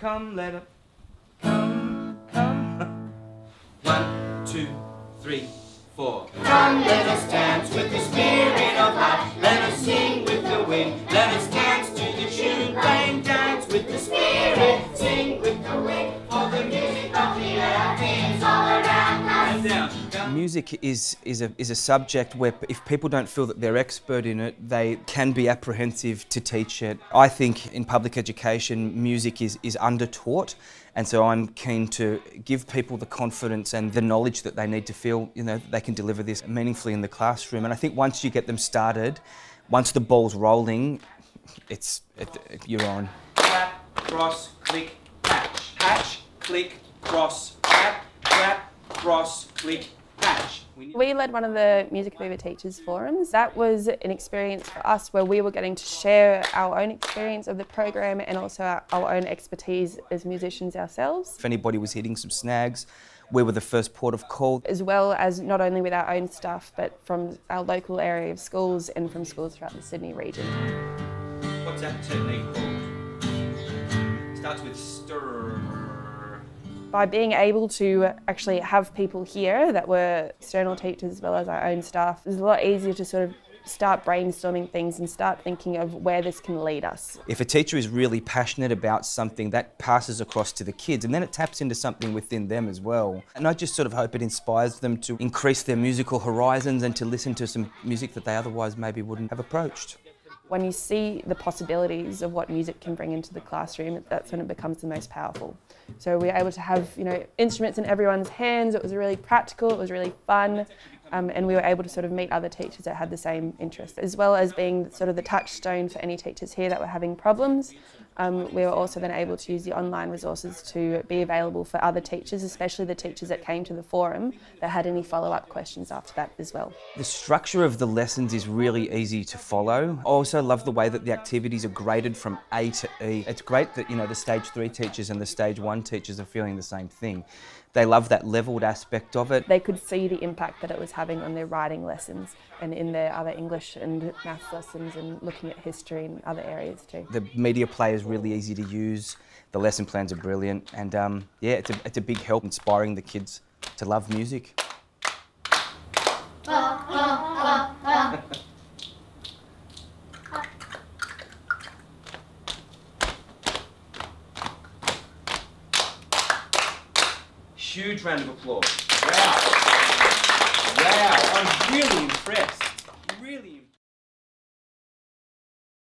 come, let them come. 1, 2, 3, 4. Come, let us dance with the spirit of life. Let us sing with the wind. Let us dance to the tune. Bang, dance with the spirit. Sing with the wind. For the music of the earth is all around us. Music is a subject where if people don't feel that they're expert in it, they can be apprehensive to teach it. I think in public education, music is under-taught. And so I'm keen to give people the confidence and the knowledge that they need to feel, you know, they can deliver this meaningfully in the classroom. And I think once you get them started, once the ball's rolling, you're on. Clap, cross, click, patch. Patch, click, cross, clap, clap, cross, click, patch. We led one of the Music Mover Teachers Forums. That was an experience for us where we were getting to share our own experience of the program and also our own expertise as musicians ourselves. If anybody was hitting some snags, we were the first port of call. As well as not only with our own stuff, but from our local area of schools and from schools throughout the Sydney region. What's that technique called? It starts with stir. By being able to actually have people here that were external teachers as well as our own staff, it was a lot easier to sort of start brainstorming things and start thinking of where this can lead us. If a teacher is really passionate about something, that passes across to the kids and then it taps into something within them as well. And I just sort of hope it inspires them to increase their musical horizons and to listen to some music that they otherwise maybe wouldn't have approached. When you see the possibilities of what music can bring into the classroom, that's when it becomes the most powerful. So we were able to have, you know, instruments in everyone's hands. It was really practical, it was really fun, and we were able to sort of meet other teachers that had the same interests, as well as being sort of the touchstone for any teachers here that were having problems. We were also then able to use the online resources to be available for other teachers, especially the teachers that came to the forum that had any follow-up questions after that as well. The structure of the lessons is really easy to follow. I also love the way that the activities are graded from A to E. It's great that, you know, the Stage 3 teachers and the Stage 1 teachers are feeling the same thing. They love that levelled aspect of it. They could see the impact that it was having on their writing lessons and in their other English and maths lessons and looking at history and other areas too. The media player is really easy to use, the lesson plans are brilliant, and yeah, it's a big help inspiring the kids to love music. Huge round of applause. Wow, wow, I'm really impressed.